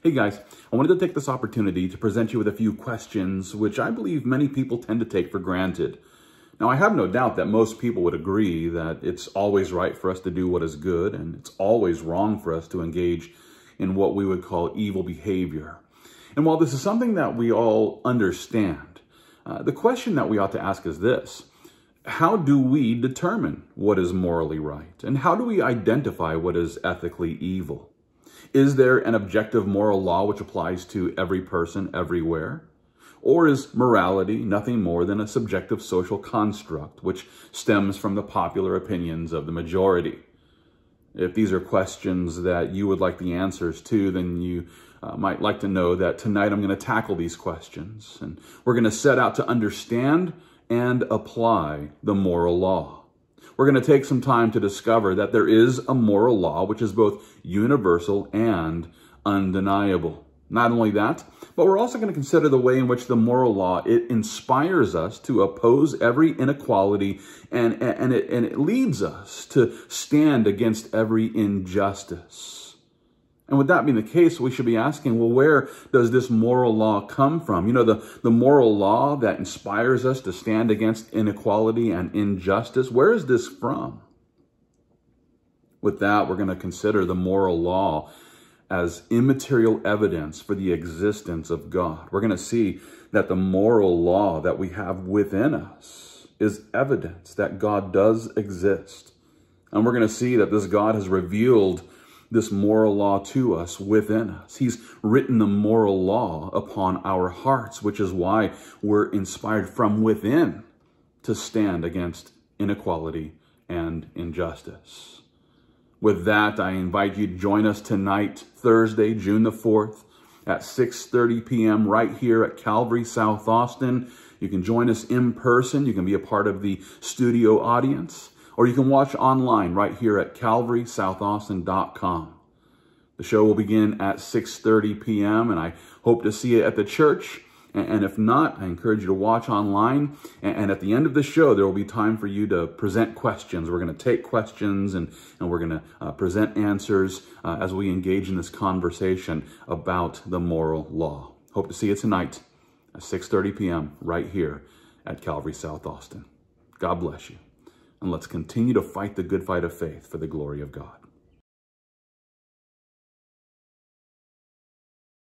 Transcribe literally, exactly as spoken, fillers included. Hey guys, I wanted to take this opportunity to present you with a few questions which I believe many people tend to take for granted. Now, I have no doubt that most people would agree that it's always right for us to do what is good, and it's always wrong for us to engage in what we would call evil behavior. And while this is something that we all understand, uh, the question that we ought to ask is this: how do we determine what is morally right? And how do we identify what is ethically evil? Is there an objective moral law which applies to every person everywhere? Or is morality nothing more than a subjective social construct which stems from the popular opinions of the majority? If these are questions that you would like the answers to, then you uh, might like to know that tonight I'm going to tackle these questions, and we're going to set out to understand and apply the moral law. We're going to take some time to discover that there is a moral law which is both universal and undeniable. Not only that, but we're also going to consider the way in which the moral law, it inspires us to oppose every inequality, and, and, it, and it leads us to stand against every injustice. And with that being the case, we should be asking, well, where does this moral law come from? You know, the, the moral law that inspires us to stand against inequality and injustice, where is this from? With that, we're going to consider the moral law as immaterial evidence for the existence of God. We're going to see that the moral law that we have within us is evidence that God does exist. And we're going to see that this God has revealed this moral law to us within us. He's written the moral law upon our hearts, which is why we're inspired from within to stand against inequality and injustice. With that, I invite you to join us tonight, Thursday, June the fourth at six thirty p m right here at Calvary South Austin. You can join us in person. You can be a part of the studio audience, or you can watch online right here at calvary south austin dot com. The show will begin at six thirty p m, and I hope to see you at the church. And if not, I encourage you to watch online. And at the end of the show, there will be time for you to present questions. We're going to take questions, and, and we're going to uh, present answers uh, as we engage in this conversation about the moral law. Hope to see you tonight at six thirty p m right here at Calvary South Austin. God bless you. And let's continue to fight the good fight of faith for the glory of God.